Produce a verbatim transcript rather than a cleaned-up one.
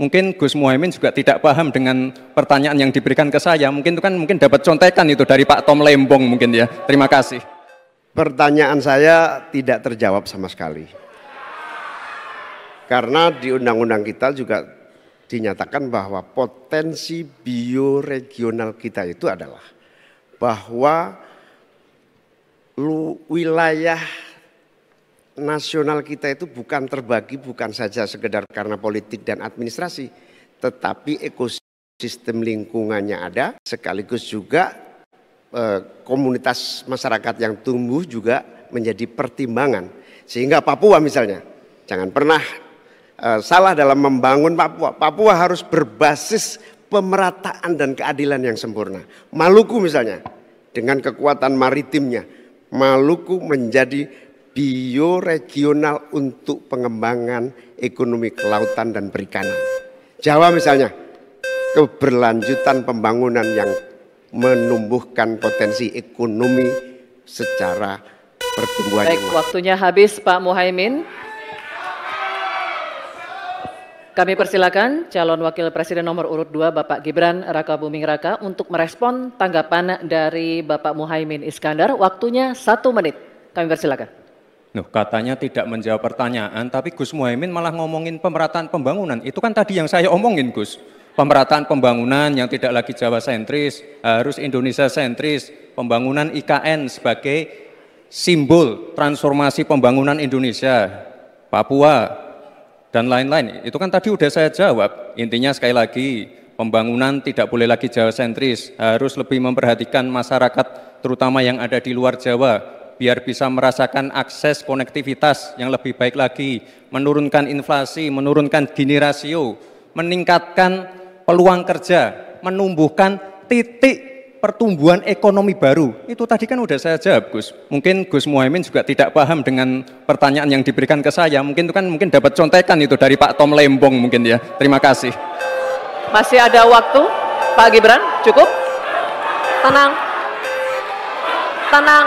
Mungkin Gus Muhaimin juga tidak paham dengan pertanyaan yang diberikan ke saya. Mungkin itu kan mungkin dapat contekan itu dari Pak Tom Lembong mungkin ya. Terima kasih. Pertanyaan saya tidak terjawab sama sekali. Karena di undang-undang kita juga dinyatakan bahwa potensi bioregional kita itu adalah bahwa wilayah nasional kita itu bukan terbagi, bukan saja sekedar karena politik dan administrasi, tetapi ekosistem lingkungannya ada, sekaligus juga eh, komunitas masyarakat yang tumbuh juga menjadi pertimbangan. Sehingga Papua misalnya, jangan pernah eh, salah dalam membangun Papua. Papua harus berbasis pemerataan dan keadilan yang sempurna. Maluku misalnya, dengan kekuatan maritimnya, Maluku menjadi bioregional untuk pengembangan ekonomi kelautan dan perikanan. Jawa misalnya, keberlanjutan pembangunan yang menumbuhkan potensi ekonomi secara pertumbuhan. Baik, waktunya habis Pak Muhaimin. Kami persilakan calon wakil presiden nomor urut dua Bapak Gibran Rakabuming Raka untuk merespon tanggapan dari Bapak Muhaimin Iskandar. Waktunya satu menit. Kami persilakan. Loh, katanya tidak menjawab pertanyaan, tapi Gus Muhaimin malah ngomongin pemerataan pembangunan. Itu kan tadi yang saya omongin, Gus. Pemerataan pembangunan yang tidak lagi Jawa sentris, harus Indonesia sentris. Pembangunan I K N sebagai simbol transformasi pembangunan Indonesia, Papua, dan lain-lain. Itu kan tadi udah saya jawab. Intinya sekali lagi, pembangunan tidak boleh lagi Jawa sentris, harus lebih memperhatikan masyarakat, terutama yang ada di luar Jawa, biar bisa merasakan akses konektivitas yang lebih baik lagi, menurunkan inflasi, menurunkan Gini rasio, meningkatkan peluang kerja, menumbuhkan titik pertumbuhan ekonomi baru. Itu tadi kan udah saya jawab, Gus. Mungkin Gus Muhaimin juga tidak paham dengan pertanyaan yang diberikan ke saya. Mungkin itu kan mungkin dapat contekan itu dari Pak Tom Lembong mungkin ya. Terima kasih. Masih ada waktu, Pak Gibran, cukup? Tenang. Tenang.